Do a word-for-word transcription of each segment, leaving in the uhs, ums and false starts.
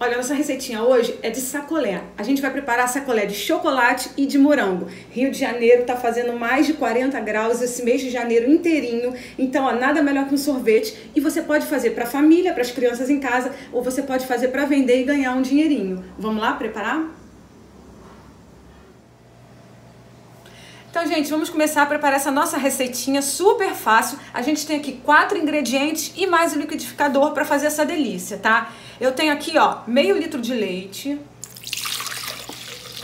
Olha, nossa receitinha hoje é de sacolé. A gente vai preparar sacolé de chocolate e de morango. Rio de Janeiro tá fazendo mais de quarenta graus esse mês de janeiro inteirinho. Então, ó, nada melhor que um sorvete. E você pode fazer pra família, pras crianças em casa, ou você pode fazer pra vender e ganhar um dinheirinho. Vamos lá preparar? Então, gente, vamos começar a preparar essa nossa receitinha super fácil. A gente tem aqui quatro ingredientes e mais o liquidificador para fazer essa delícia, tá? Eu tenho aqui, ó, meio litro de leite.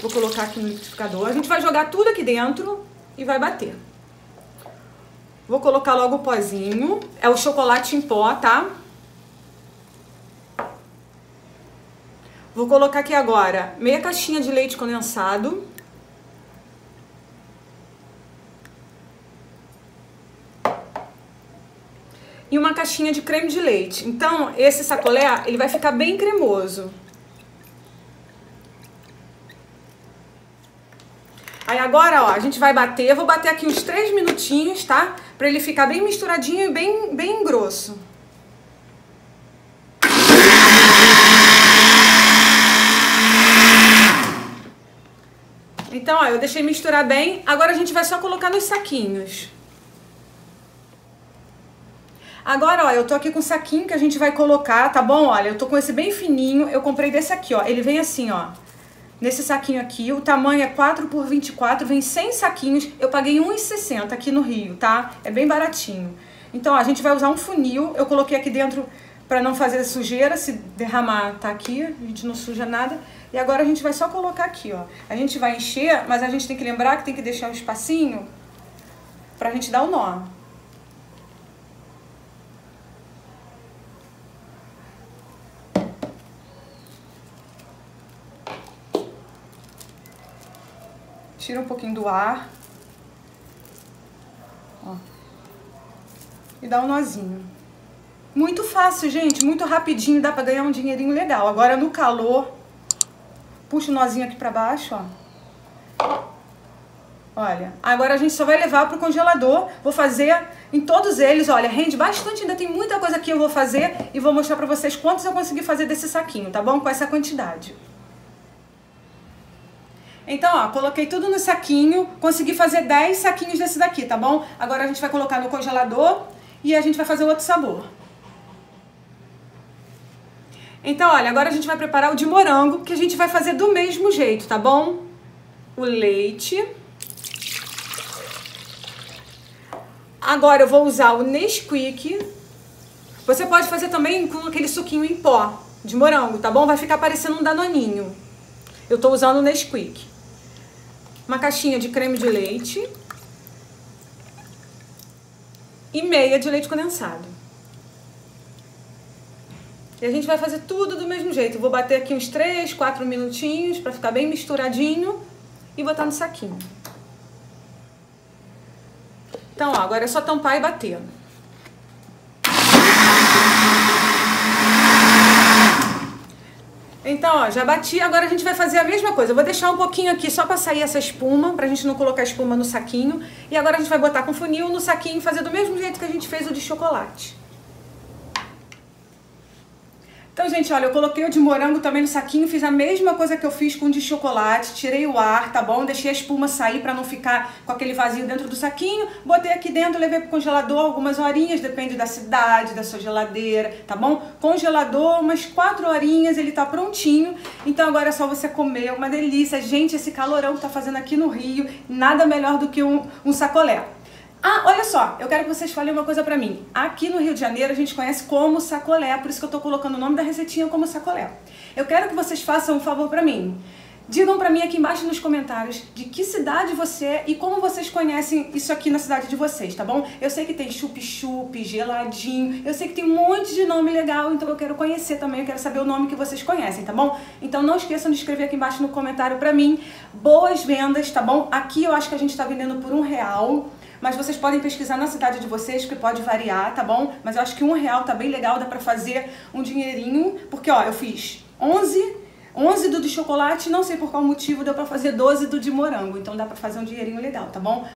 Vou colocar aqui no liquidificador. A gente vai jogar tudo aqui dentro e vai bater. Vou colocar logo o pozinho. É o chocolate em pó, tá? Vou colocar aqui agora meia caixinha de leite condensado. E uma caixinha de creme de leite. Então, esse sacolé, ele vai ficar bem cremoso. Aí agora, ó, a gente vai bater. Eu vou bater aqui uns três minutinhos, tá? Pra ele ficar bem misturadinho e bem, bem grosso. Então, ó, eu deixei misturar bem. Agora a gente vai só colocar nos saquinhos. Agora, ó, eu tô aqui com o saquinho que a gente vai colocar, tá bom? Olha, eu tô com esse bem fininho, eu comprei desse aqui, ó. Ele vem assim, ó, nesse saquinho aqui, o tamanho é quatro por vinte e quatro, vem cem saquinhos, eu paguei um real e sessenta aqui no Rio, tá? É bem baratinho. Então, ó, a gente vai usar um funil, eu coloquei aqui dentro pra não fazer sujeira, se derramar tá aqui, a gente não suja nada. E agora a gente vai só colocar aqui, ó. A gente vai encher, mas a gente tem que lembrar que tem que deixar um espacinho pra gente dar o nó. Tira um pouquinho do ar, ó, e dá um nozinho. Muito fácil, gente, muito rapidinho, dá pra ganhar um dinheirinho legal. Agora no calor, puxa o nozinho aqui pra baixo, ó. Olha, agora a gente só vai levar pro congelador, vou fazer em todos eles, olha, rende bastante, ainda tem muita coisa que eu vou fazer e vou mostrar pra vocês quantos eu consegui fazer desse saquinho, tá bom? Com essa quantidade. Então, ó, coloquei tudo no saquinho, consegui fazer dez saquinhos desse daqui, tá bom? Agora a gente vai colocar no congelador e a gente vai fazer outro sabor. Então, olha, agora a gente vai preparar o de morango, que a gente vai fazer do mesmo jeito, tá bom? O leite. Agora eu vou usar o Nesquik. Você pode fazer também com aquele suquinho em pó de morango, tá bom? Vai ficar parecendo um danoninho. Eu tô usando o Nesquik. Uma caixinha de creme de leite e meia de leite condensado. E a gente vai fazer tudo do mesmo jeito. Eu vou bater aqui uns três, quatro minutinhos pra ficar bem misturadinho e botar no saquinho. Então, ó, agora é só tampar e bater. Então, ó, já bati, agora a gente vai fazer a mesma coisa. Eu vou deixar um pouquinho aqui só pra sair essa espuma, pra gente não colocar espuma no saquinho. E agora a gente vai botar com funil no saquinho e fazer do mesmo jeito que a gente fez o de chocolate. Então, gente, olha, eu coloquei o de morango também no saquinho, fiz a mesma coisa que eu fiz com o de chocolate, tirei o ar, tá bom? Deixei a espuma sair pra não ficar com aquele vazio dentro do saquinho, botei aqui dentro, levei pro congelador algumas horinhas, depende da cidade, da sua geladeira, tá bom? Congelador, umas quatro horinhas, ele tá prontinho, então agora é só você comer, uma delícia. Gente, esse calorão que tá fazendo aqui no Rio, nada melhor do que um, um sacolé. Ah, olha só, eu quero que vocês falem uma coisa pra mim. Aqui no Rio de Janeiro a gente conhece como sacolé, por isso que eu tô colocando o nome da receitinha como sacolé. Eu quero que vocês façam um favor pra mim. Digam pra mim aqui embaixo nos comentários de que cidade você é e como vocês conhecem isso aqui na cidade de vocês, tá bom? Eu sei que tem chup-chup, geladinho, eu sei que tem um monte de nome legal, então eu quero conhecer também, eu quero saber o nome que vocês conhecem, tá bom? Então não esqueçam de escrever aqui embaixo no comentário pra mim. Boas vendas, tá bom? Aqui eu acho que a gente tá vendendo por um real, mas vocês podem pesquisar na cidade de vocês, que pode variar, tá bom? Mas eu acho que um real tá bem legal, dá pra fazer um dinheirinho, porque ó, eu fiz onze do de chocolate, não sei por qual motivo, deu pra fazer doze do de morango, então dá pra fazer um dinheirinho legal, tá bom?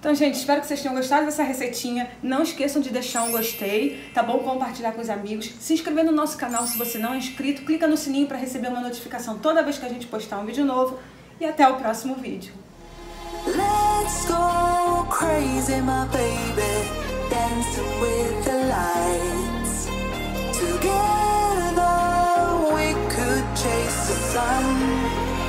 Então, gente, espero que vocês tenham gostado dessa receitinha. Não esqueçam de deixar um gostei, tá bom? Compartilhar com os amigos. Se inscrever no nosso canal se você não é inscrito. Clica no sininho para receber uma notificação toda vez que a gente postar um vídeo novo. E até o próximo vídeo. Let's go crazy, my baby, dancing with the lights. Together we could chase the sun.